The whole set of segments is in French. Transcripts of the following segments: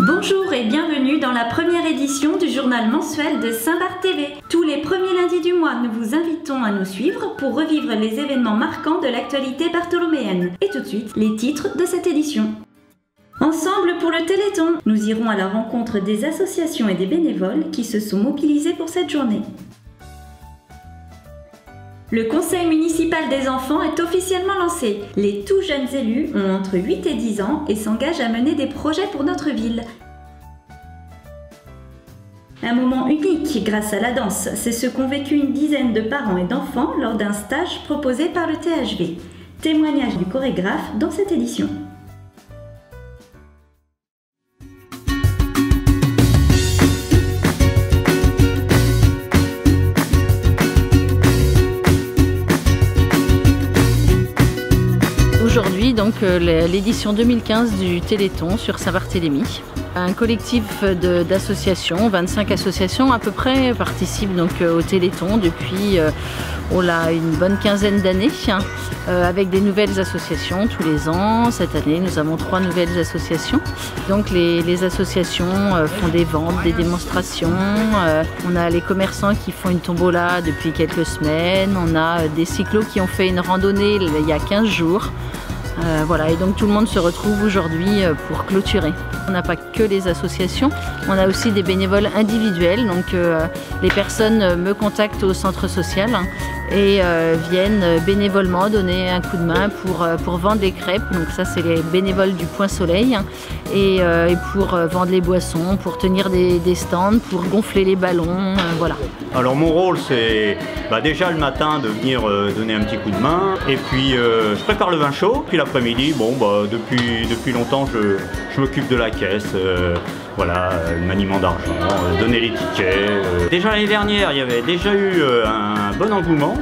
Bonjour et bienvenue dans la première édition du journal mensuel de Saint Barth TV. Tous les premiers lundis du mois, nous vous invitons à nous suivre pour revivre les événements marquants de l'actualité bartholoméenne. Et tout de suite, les titres de cette édition. Ensemble pour le Téléthon, nous irons à la rencontre des associations et des bénévoles qui se sont mobilisés pour cette journée. Le conseil municipal des enfants est officiellement lancé. Les tout jeunes élus ont entre 8 et 10 ans et s'engagent à mener des projets pour notre ville. Un moment unique grâce à la danse, c'est ce qu'ont vécu une dizaine de parents et d'enfants lors d'un stage proposé par le THV. Témoignage du chorégraphe dans cette édition. Aujourd'hui, donc l'édition 2015 du Téléthon sur Saint-Barthélemy. Un collectif d'associations, 25 associations à peu près, participent donc au Téléthon depuis une bonne quinzaine d'années, avec des nouvelles associations tous les ans. Cette année, nous avons 3 nouvelles associations. Donc les associations font des ventes, des démonstrations. On a les commerçants qui font une tombola depuis quelques semaines. On a des cyclos qui ont fait une randonnée il y a 15 jours. Voilà, et donc tout le monde se retrouve aujourd'hui pour clôturer. On n'a pas que les associations, on a aussi des bénévoles individuels. Donc les personnes me contactent au centre social et viennent bénévolement donner un coup de main pour vendre les crêpes. Donc ça, c'est les bénévoles du Point Soleil. Et pour vendre les boissons, pour tenir des stands, pour gonfler les ballons, voilà. Alors mon rôle, c'est déjà le matin de venir donner un petit coup de main. Et puis je prépare le vin chaud. Puis l'après-midi, depuis longtemps, je m'occupe de la caisse. Voilà, le maniement d'argent, donner les tickets. Déjà l'année dernière, il y avait déjà eu un bon engouement.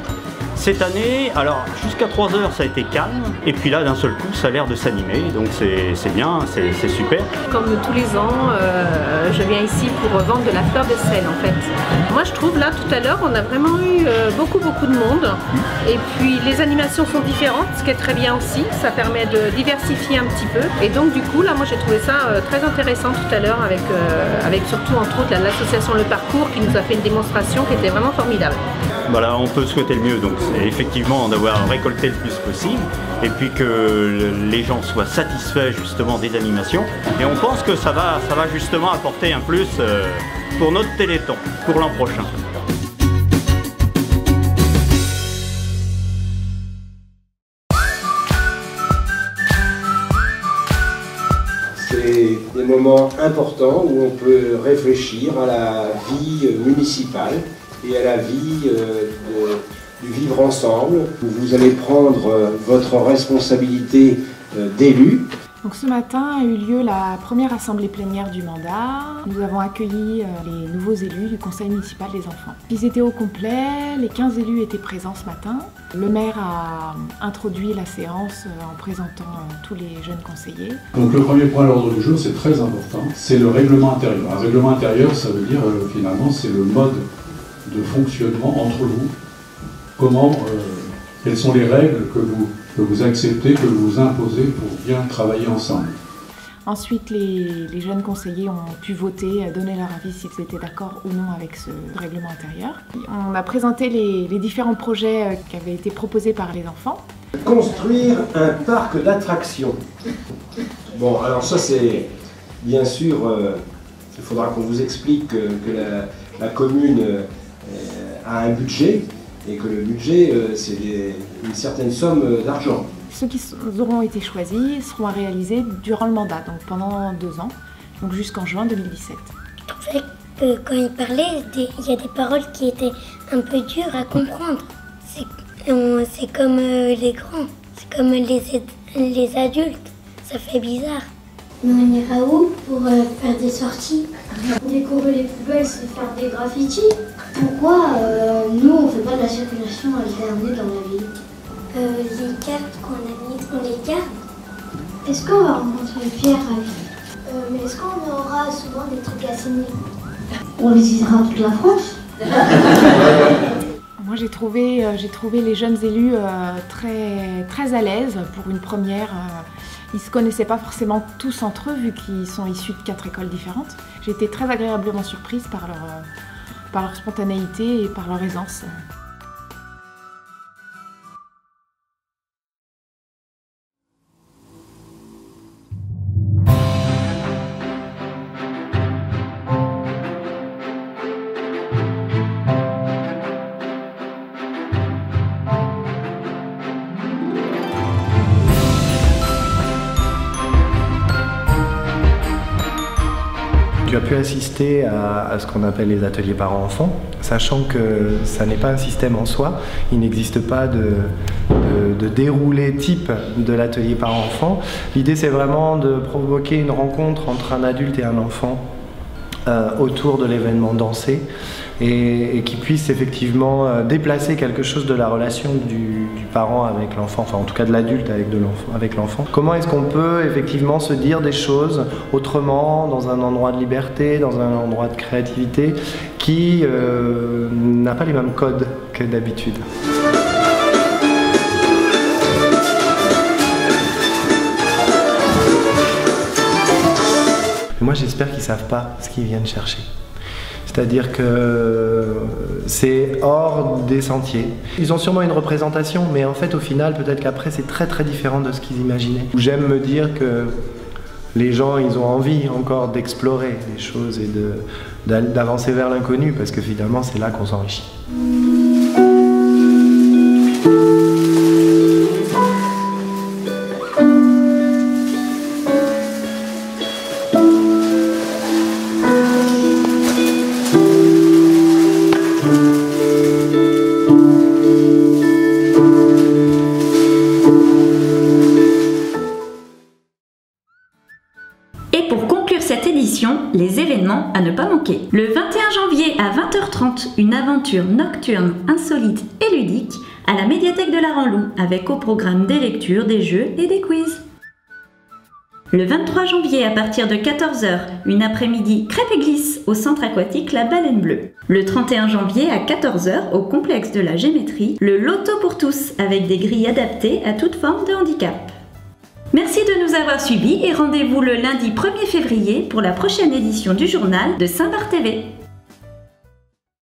Cette année, alors jusqu'à 3 heures, ça a été calme. Et puis là, d'un seul coup, ça a l'air de s'animer. Donc c'est bien, c'est super. Comme tous les ans, je viens ici pour vendre de la fleur de sel, en fait. Moi, je trouve, là, tout à l'heure, on a vraiment eu beaucoup de monde. Et puis, les animations sont différentes, ce qui est très bien aussi. Ça permet de diversifier un petit peu. Et donc, du coup, là, moi, j'ai trouvé ça très intéressant tout à l'heure avec surtout, entre autres, l'association Le Parcours qui nous a fait une démonstration qui était vraiment formidable. Voilà, on peut souhaiter le mieux, donc c'est effectivement d'avoir récolté le plus possible et puis que les gens soient satisfaits justement des animations. Et on pense que ça va justement apporter un plus pour notre Téléthon, pour l'an prochain. C'est des moments importants où on peut réfléchir à la vie municipale et à la vie du vivre ensemble. Vous allez prendre votre responsabilité d'élu. Donc ce matin a eu lieu la première assemblée plénière du mandat. Nous avons accueilli les nouveaux élus du conseil municipal des enfants. Ils étaient au complet, les 15 élus étaient présents ce matin. Le maire a introduit la séance en présentant tous les jeunes conseillers. Donc le premier point à l'ordre du jour, c'est très important, c'est le règlement intérieur. Un règlement intérieur, ça veut dire finalement c'est le mode de fonctionnement entre vous, quelles sont les règles que vous acceptez, que vous imposez pour bien travailler ensemble. Ensuite, les jeunes conseillers ont pu voter, donner leur avis s'ils étaient d'accord ou non avec ce règlement intérieur. On a présenté les différents projets qui avaient été proposés par les enfants. Construire un parc d'attractions. Bon, alors ça c'est bien sûr, il faudra qu'on vous explique que la commune a un budget et que le budget, c'est une certaine somme d'argent. Ceux qui auront été choisis seront à réaliser durant le mandat, donc pendant 2 ans, donc jusqu'en juin 2017. Je trouvais que quand il parlait, il y a des paroles qui étaient un peu dures à comprendre. C'est comme les grands, c'est comme les adultes, ça fait bizarre. On ira où pour faire des sorties? Décorer les poubelles, c'est faire des graffitis. Pourquoi nous, on ne fait pas de la circulation alternée dans la ville? Les cartes qu'on a mises, on les garde. Est-ce qu'on va rencontrer Pierre à vie? Mais est-ce qu'on aura souvent des trucs à signer? On les visitera toute la France. Moi, j'ai trouvé les jeunes élus très, très à l'aise pour une première. Ils ne se connaissaient pas forcément tous entre eux, vu qu'ils sont issus de 4 écoles différentes. J'ai été très agréablement surprise par leur spontanéité et par leur aisance. Tu as pu assister à ce qu'on appelle les ateliers parents-enfants, sachant que ça n'est pas un système en soi. Il n'existe pas de déroulé type de l'atelier parents-enfants. L'idée, c'est vraiment de provoquer une rencontre entre un adulte et un enfant autour de l'événement dansé et qui puisse effectivement déplacer quelque chose de la relation du parent avec l'enfant, enfin en tout cas de l'adulte avec l'enfant. Comment est-ce qu'on peut effectivement se dire des choses autrement, dans un endroit de liberté, dans un endroit de créativité qui n'a pas les mêmes codes que d'habitude. Moi, j'espère qu'ils ne savent pas ce qu'ils viennent chercher. C'est-à-dire que c'est hors des sentiers. Ils ont sûrement une représentation, mais en fait, au final, peut-être qu'après, c'est très très différent de ce qu'ils imaginaient. J'aime me dire que les gens, ils ont envie encore d'explorer des choses et d'avancer vers l'inconnu, parce que finalement, c'est là qu'on s'enrichit. Les événements à ne pas manquer. Le 21 janvier à 20h30, une aventure nocturne, insolite et ludique à la médiathèque de la Ranlou, avec au programme des lectures, des jeux et des quiz. Le 23 janvier à partir de 14h, une après-midi crêpe et glisse au centre aquatique La Baleine Bleue. Le 31 janvier à 14h au complexe de la Gémétrie, le loto pour tous avec des grilles adaptées à toute forme de handicap. Merci de nous avoir suivis et rendez-vous le lundi 1er février pour la prochaine édition du journal de Saint Barth TV.